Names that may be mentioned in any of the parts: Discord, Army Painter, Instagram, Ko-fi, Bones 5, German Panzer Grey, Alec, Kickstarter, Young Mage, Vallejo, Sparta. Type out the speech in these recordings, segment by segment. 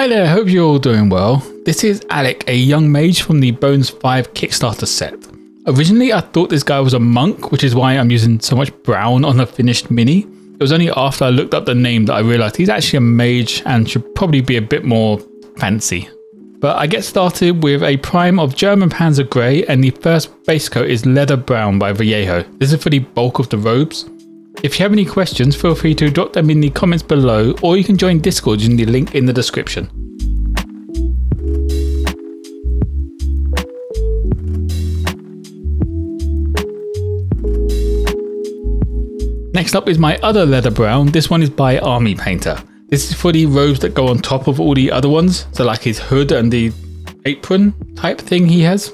Hi there, hope you're all doing well. This is Alec, a young mage from the Bones 5 Kickstarter set. Originally I thought this guy was a monk, which is why I'm using so much brown on the finished mini. It was only after I looked up the name that I realised he's actually a mage and should probably be a bit more fancy. But I get started with a prime of German Panzer Grey, and the first base coat is Leather Brown by Vallejo. This is for the bulk of the robes. If you have any questions, feel free to drop them in the comments below, or you can join Discord using the link in the description. Next up is my other leather brown. This one is by Army Painter. This is for the robes that go on top of all the other ones, so like his hood and the apron type thing he has.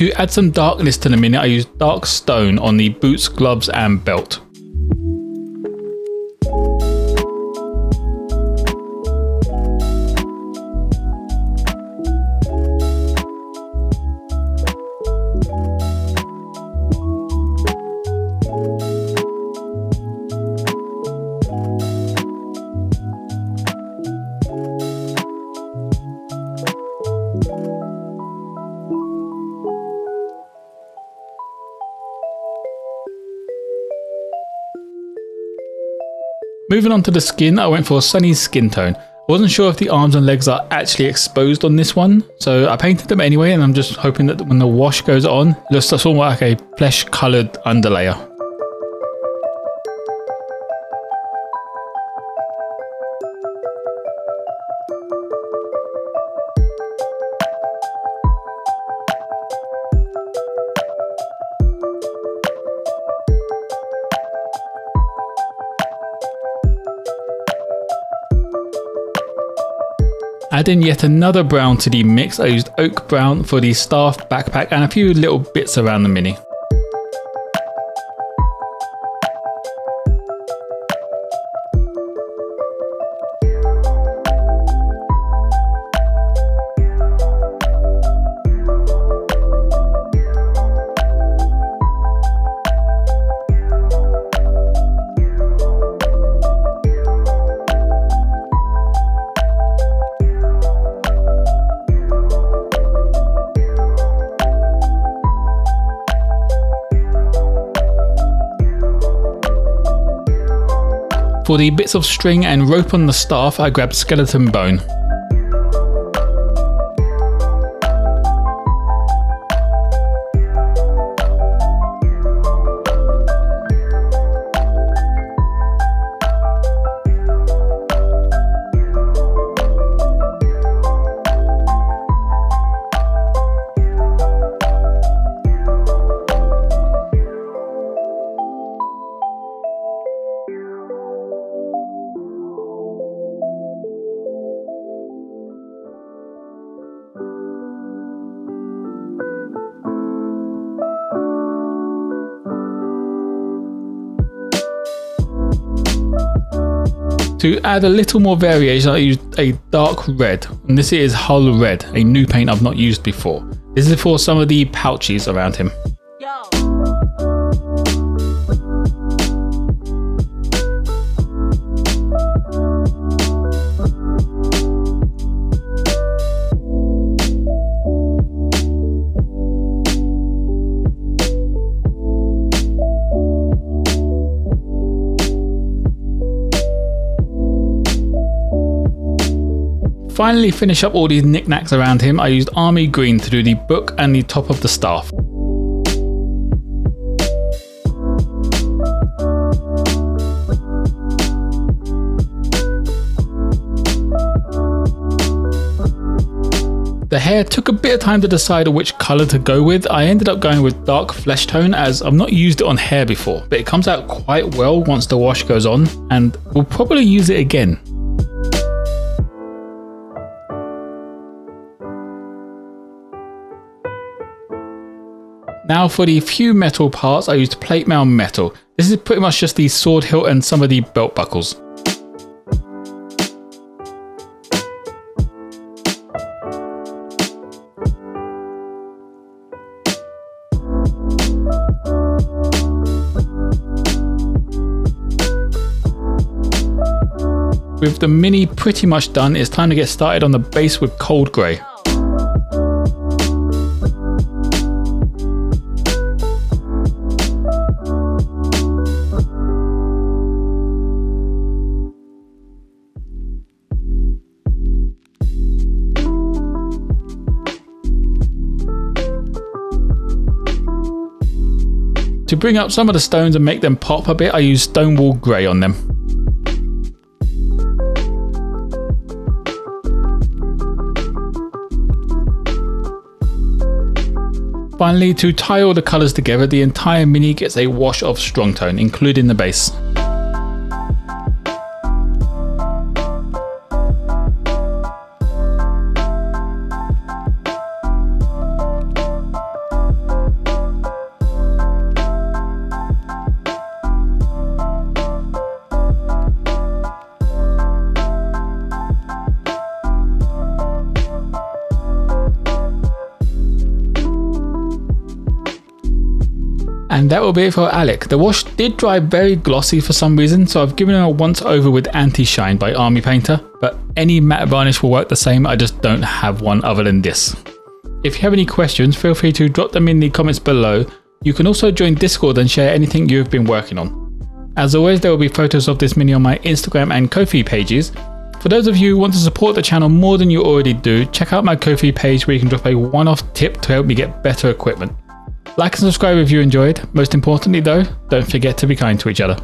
To add some darkness to the mini, I used dark stone on the boots, gloves and belt. Moving on to the skin, I went for a sunny skin tone. I wasn't sure if the arms and legs are actually exposed on this one, so I painted them anyway, and I'm just hoping that when the wash goes on, it looks sort of like a flesh coloured underlayer. Adding yet another brown to the mix, I used oak brown for the staff, backpack and a few little bits around the mini. For the bits of string and rope on the staff, I grabbed skeleton bone. To add a little more variation, I used a dark red, and this is Hull Red, a new paint I've not used before. This is for some of the pouches around him. Finally, finish up all these knickknacks around him, I used army green to do the book and the top of the staff. The hair took a bit of time to decide which colour to go with. I ended up going with dark flesh tone as I've not used it on hair before, but it comes out quite well once the wash goes on, and we'll probably use it again. Now for the few metal parts, I used plate mail metal. This is pretty much just the sword hilt and some of the belt buckles. With the mini pretty much done, it's time to get started on the base with cold grey. To bring up some of the stones and make them pop a bit, I use stonewall grey on them. Finally, to tie all the colours together, the entire mini gets a wash of strong tone, including the base. And that will be it for Alec. The wash did dry very glossy for some reason, so I've given him a once over with Anti-Shine by Army Painter, but any matte varnish will work the same, I just don't have one other than this. If you have any questions, feel free to drop them in the comments below. You can also join Discord and share anything you've been working on. As always, there will be photos of this mini on my Instagram and Ko-fi pages. For those of you who want to support the channel more than you already do, check out my Ko-fi page where you can drop a one-off tip to help me get better equipment. Like and subscribe if you enjoyed. Most importantly though, don't forget to be kind to each other.